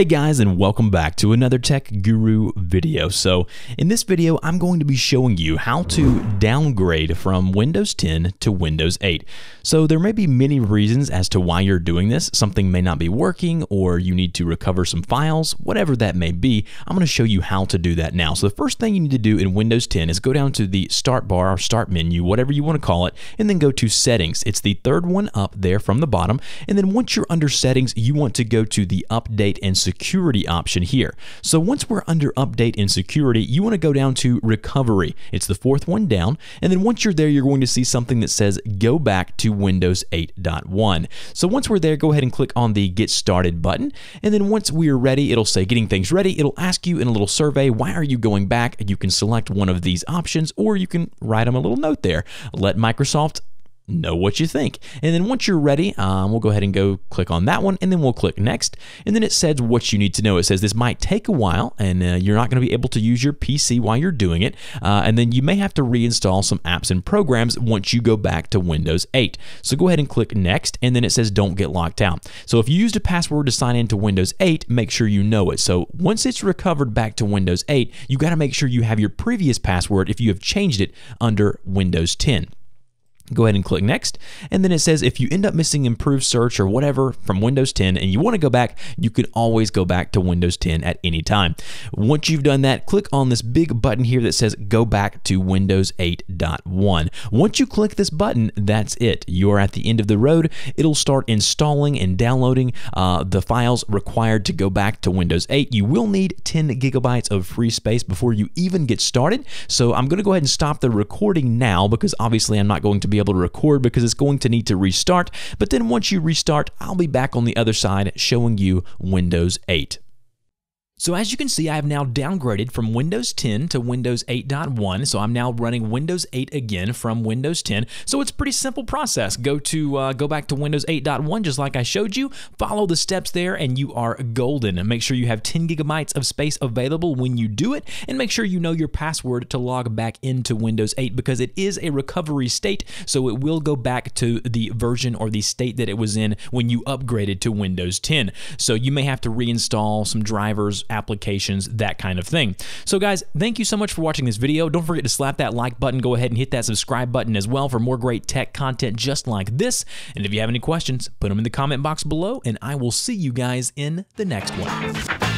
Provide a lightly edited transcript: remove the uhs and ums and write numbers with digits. Hey guys, and welcome back to another Tech Guru video. So in this video, I'm going to be showing you how to downgrade from Windows 10 to Windows 8. So there may be many reasons as to why you're doing this. Something may not be working, or you need to recover some files, whatever that may be. I'm going to show you how to do that now. So the first thing you need to do in Windows 10 is go down to the start bar or start menu, whatever you want to call it, and then go to settings. It's the third one up there from the bottom. And then once you're under settings, you want to go to the update and security option here. So once we're under update and security, you want to go down to recovery. It's the fourth one down. And then once you're there, you're going to see something that says go back to Windows 8.1. So once we're there, go ahead and click on the get started button. And then once we're ready, it'll say getting things ready. It'll ask you in a little survey, why are you going back? You can select one of these options, or you can write them a little note there. Let Microsoft know what you think. And then once you're ready, we'll go ahead and go click on that one, and then we'll click next. And then it says what you need to know. It says this might take a while, and you're not going to be able to use your PC while you're doing it. And then you may have to reinstall some apps and programs once you go back to Windows 8. So go ahead and click next, and then it says don't get locked out. So if you used a password to sign into Windows 8, make sure you know it. So once it's recovered back to Windows 8, you got to make sure you have your previous password if you have changed it under Windows 10. Go ahead and click next, and then it says if you end up missing improved search or whatever from Windows 10 and you want to go back, you can always go back to Windows 10 at any time. Once you've done that, click on this big button here that says go back to Windows 8.1. Once you click this button, that's it. You're at the end of the road. It'll start installing and downloading the files required to go back to Windows 8. You will need 10 gigabytes of free space before you even get started. So I'm going to go ahead and stop the recording now, because obviously I'm not going to be able to record because it's going to need to restart. But then once you restart, I'll be back on the other side showing you Windows 8. So as you can see, I have now downgraded from Windows 10 to Windows 8.1. So I'm now running Windows 8 again from Windows 10. So it's a pretty simple process. Go back to Windows 8.1 just like I showed you. Follow the steps there and you are golden. And make sure you have 10 gigabytes of space available when you do it. And make sure you know your password to log back into Windows 8, because it is a recovery state. So it will go back to the version or the state that it was in when you upgraded to Windows 10. So you may have to reinstall some drivers, applications, that kind of thing. So guys, thank you so much for watching this video. Don't forget to slap that like button. Go ahead and hit that subscribe button as well for more great tech content just like this. And if you have any questions, put them in the comment box below, and I will see you guys in the next one.